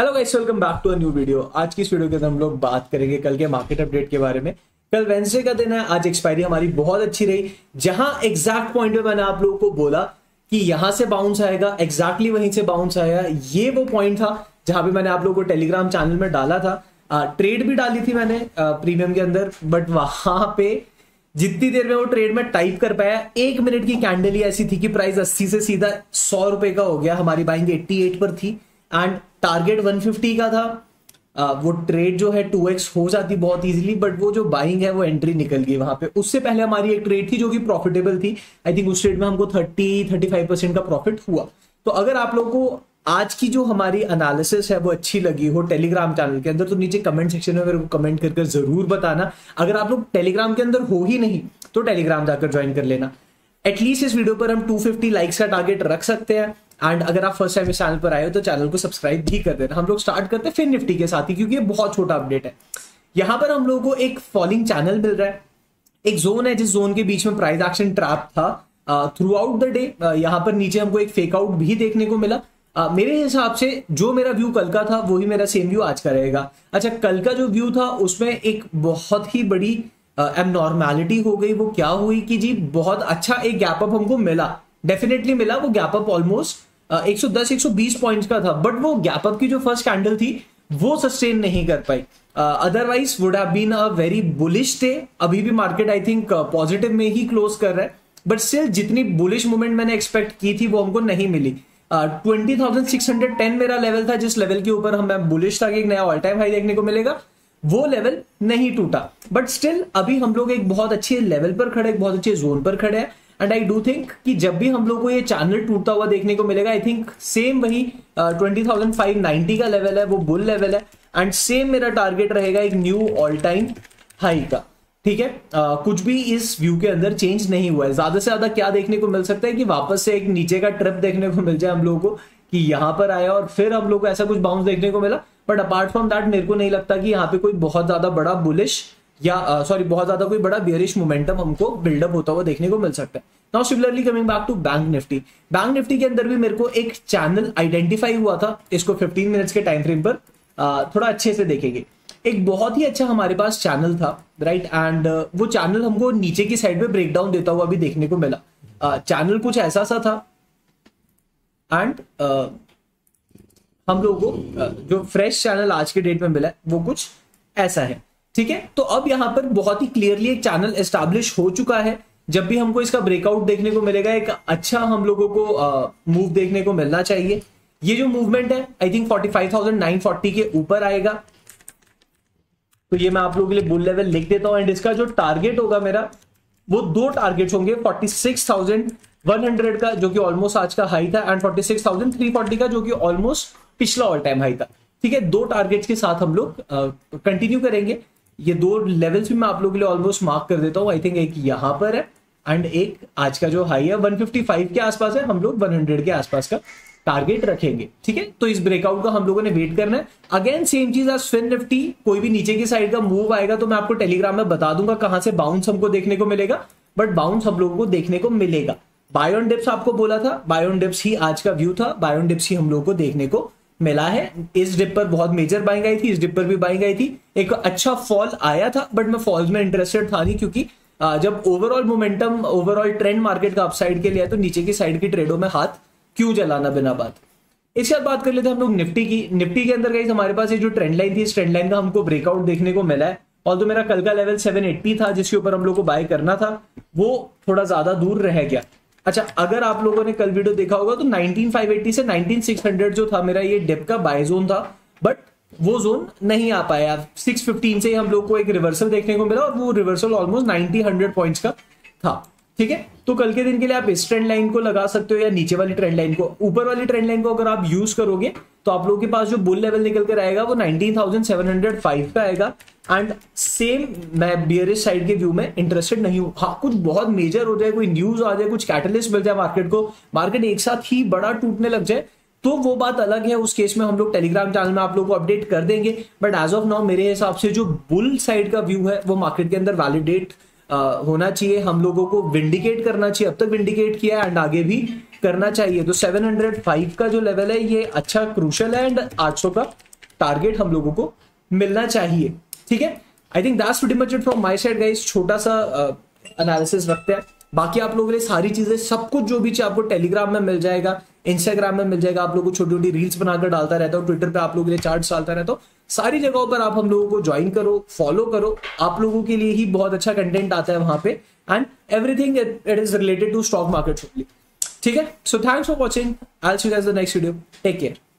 Hello guys, welcome back to a new video. आज की इस वीडियो के अंदर हम लोग बात करेंगे कल के मार्केट अपडेट के बारे में। कल वेडनेसडे का दिन है, आज एक्सपायरी हमारी बहुत अच्छी रही, जहां एग्जैक्ट पॉइंट पे मैंने आप लोगों को बोला कि यहां से बाउंस आएगा, एग्जैक्टली वहीं से बाउंस आया। ये वो पॉइंट था जहां पे मैंने आप लोगों को टेलीग्राम चैनल में डाला था, ट्रेड भी डाली थी मैंने प्रीमियम के अंदर, बट वहां पे जितनी देर में वो ट्रेड में टाइप कर पाया, एक मिनट की कैंडल ही ऐसी थी कि प्राइस 80 से सीधा 100 रुपए का हो गया। हमारी बाइंग 88 पर थी एंड टारगेट 150 का था। वो ट्रेड जो है 2x हो जाती बहुत इजीली, बट वो जो बाइंग है वो एंट्री निकल गई वहां पे। उससे पहले हमारी एक ट्रेड थी जो कि प्रॉफिटेबल थी, आई थिंक उस ट्रेड में हमको 30-35% का प्रॉफिट हुआ। तो अगर आप लोगों को आज की जो हमारी एनालिसिस है वो अच्छी लगी हो टेलीग्राम चैनल के अंदर, तो नीचे कमेंट सेक्शन में मेरे को कमेंट करके जरूर बताना। अगर आप लोग टेलीग्राम के अंदर हो ही नहीं तो टेलीग्राम जाकर ज्वाइन कर लेना। एटलीस्ट इस वीडियो पर हम 250 लाइक्स का टारगेट रख सकते हैं। एंड अगर आप फर्स्ट टाइम इस चैनल पर आए हो तो चैनल को सब्सक्राइब भी कर देना। हम लोग स्टार्ट करते हैं फिर निफ्टी के साथ ही, क्योंकि ये बहुत छोटा अपडेट है। यहाँ पर हम लोगों को एक फॉलिंग चैनल मिल रहा है, एक जोन है जिस जोन के बीच में प्राइस एक्शन ट्रैप था थ्रू आउट द डे। यहाँ पर नीचे हमको एक फेकआउट भी देखने को मिला। मेरे हिसाब से जो मेरा व्यू कल का था वही मेरा सेम व्यू आज का रहेगा। अच्छा, कल का जो व्यू था उसमें एक बहुत ही बड़ी एबनॉर्मैलिटी हो गई। वो क्या हुई कि जी बहुत अच्छा एक गैप अप हमको मिला, डेफिनेटली मिला। वो गैप अप ऑलमोस्ट 110-120 पॉइंट्स का था, बट वो गैप अप की जो फर्स्ट कैंडल थी वो सस्टेन नहीं कर पाई। Otherwise would have been a very bullish day. अभी भी मार्केट आई थिंक पॉजिटिव में ही क्लोज कर रहा है, बट स्टिल जितनी बुलिश मूवमेंट मैंने एक्सपेक्ट की थी वो हमको नहीं मिली। 20,610 मेरा लेवल था, जिस लेवल के ऊपर मैं बुलिश था कि एक नया ऑल टाइम हाई देखने को मिलेगा। वो लेवल नहीं टूटा, बट स्टिल अभी हम लोग एक बहुत अच्छे लेवल पर खड़े, एक बहुत अच्छे जोन पर खड़े हैं। एंड आई डू थिंक कि जब भी हम लोग को ये चैनल टूटता हुआ देखने को मिलेगा, आई थिंक सेम वही 20,590 का लेवल है, वो बुल लेवल है। एंड सेम मेरा टारगेट रहेगा एक न्यू ऑल टाइम हाई का, ठीक है। कुछ भी इस व्यू के अंदर चेंज नहीं हुआ है। ज्यादा से ज्यादा क्या देखने को मिल सकता है कि वापस से एक नीचे का ट्रिप देखने को मिल जाए हम लोगों को, कि यहां पर आया और फिर हम लोग को ऐसा कुछ बाउंस देखने को मिला। बट अपार्ट फ्रॉम दैट मेरे को नहीं लगता कि यहाँ पे कोई बहुत ज्यादा बड़ा बुलिश या बहुत ज्यादा कोई बड़ा बेयरिश मोमेंटम हमको बिल्डअप होता हुआ देखने को मिल सकता है। Now similarly coming back to bank Nifty. Bank Nifty के अंदर भी मेरे को एक चैनल आइडेंटिफाई हुआ था। इसको 15 मिनट्स के टाइम फ्रेम पर थोड़ा अच्छे से देखेंगे। एक बहुत ही अच्छा हमारे पास चैनल था, राइट। एंड वो चैनल हमको नीचे की साइड पे ब्रेकडाउन देता हुआ भी देखने को मिला। चैनल कुछ ऐसा सा था एंड हम लोगों को जो फ्रेश चैनल आज के डेट में मिला है वो कुछ ऐसा है, ठीक है। तो अब यहाँ पर बहुत ही क्लियरली एक चैनल एस्टैब्लिश हो चुका है। जब भी हमको इसका ब्रेकआउट देखने को मिलेगा, एक अच्छा हम लोगों को मूव देखने को मिलना चाहिए। ये जो मूवमेंट है आई थिंक 45,940 के ऊपर आएगा, तो ये मैं आप लोगों के लिए बुल लेवल लिख देता हूं। एंड इसका जो टारगेट होगा मेरा, वो दो टारगेट्स होंगे, 46,100 का जो कि ऑलमोस्ट आज का हाई था एंड 46,340 का जो कि ऑलमोस्ट पिछला ऑल टाइम हाई था, ठीक है। दो टारगेट्स के साथ हम लोग कंटिन्यू करेंगे। ये दो लेवल्स भी मैं आप लोगों के लिए ऑलमोस्ट मार्क कर देता हूं। आई थिंक एक यहाँ पर है एंड एक आज का जो हाई है 155 के आसपास है। हम लोग 100 के आसपास का टारगेट रखेंगे, ठीक है। तो इस ब्रेकआउट का हम लोगों ने वेट करना है। अगेन सेम चीज आज फिन निफ्टी, कोई भी नीचे की साइड का मूव आएगा तो मैं आपको टेलीग्राम में बता दूंगा कहां से बाउंस हमको देखने को मिलेगा, बट बाउंस हम लोगों को देखने को मिलेगा। बाय ऑन डिप्स आपको बोला था, बाय ऑन डिप्स ही आज का व्यू था, बाय ऑन डिप्स ही हम लोगों को देखने को मिला है। इस डिप पर बहुत मेजर बाइंग आई थी, इस डिप पर भी बाइंग आई थी। एक अच्छा फॉल आया था, बट मैं फॉल्स में इंटरेस्टेड था नहीं, क्योंकि जब overall momentum, overall trend market का अपसाइड के लिए, तो नीचे की साइड की ट्रेडों में हाथ क्यों जलाना बिना बात। इसके बाद बात कर लेते हैं हम लोग निफ्टी की। निफ्टी के अंदर गाइस हमारे पास ये जो ट्रेंड लाइन थी, इस ट्रेंड लाइन का हमको ब्रेकआउट देखने को मिला है। और तो मेरा कल का लेवल 780 था जिसके ऊपर हम लोग को बाय करना था, वो थोड़ा ज्यादा दूर रह गया। अच्छा, अगर आप लोगों ने कल वीडियो देखा होगा तो 19,580 से 19,600 जो था मेरा, ये डिप का बाय जोन था, बट वो जोन नहीं आ पाया। 615 से हम लोग को एक रिवर्सल देखने को मिला और वो रिवर्सल ऑलमोस्ट 90-100 पॉइंट्स का था, ठीक है। तो कल के दिन के लिए आप इस ट्रेंड लाइन को लगा सकते हो या नीचे वाली ट्रेंड लाइन को। ऊपर वाली ट्रेंड लाइन को अगर आप यूज करोगे तो आप लोगों के पास जो बुल लेवल निकल कर आएगा वो 19,705 का आएगा। एंड सेम मैं बियरिश साइड के व्यू में इंटरेस्टेड नहीं हूं। हाँ, कुछ बहुत मेजर हो जाए, कोई न्यूज आ जाए, कुछ कैटलिस्ट मिल जाए मार्केट को, मार्केट एक साथ ही बड़ा टूटने लग जाए तो वो बात अलग है। उस केस में हम लोग टेलीग्राम चैनल में आप लोगों को अपडेट कर देंगे। बट एज ऑफ नाउ मेरे हिसाब से जो बुल साइड का व्यू है वो मार्केट के अंदर वैलिडेट होना चाहिए, हम लोगों को विंडिकेट करना चाहिए। अब तक विंडिकेट किया है एंड आगे भी करना चाहिए। तो 705 का जो लेवल है ये अच्छा क्रूशल है एंड 800 का टारगेट हम लोगों को मिलना चाहिए। ठीक है, I think that's very much it from my side guys. छोटा सा एनालिसिस रखते हैं, बाकी आप लोगों के लिए सारी चीजें सब कुछ जो भी चाहिए आपको टेलीग्राम में मिल जाएगा, इंस्टाग्राम में मिल जाएगा, आप लोगों को छोटी छोटी रील्स बनाकर डालता रहता हूँ, ट्विटर पे आप लोगों के लिए चार्ट्स डालता रहता हूँ, सारी जगहों पर आप हम लोगों को ज्वाइन करो, फॉलो करो, आप लोगों के लिए ही बहुत अच्छा कंटेंट आता है वहां पे and everything it is related to stock market. ठीक है, so thanks for watching, I will see you guys the next video, take care.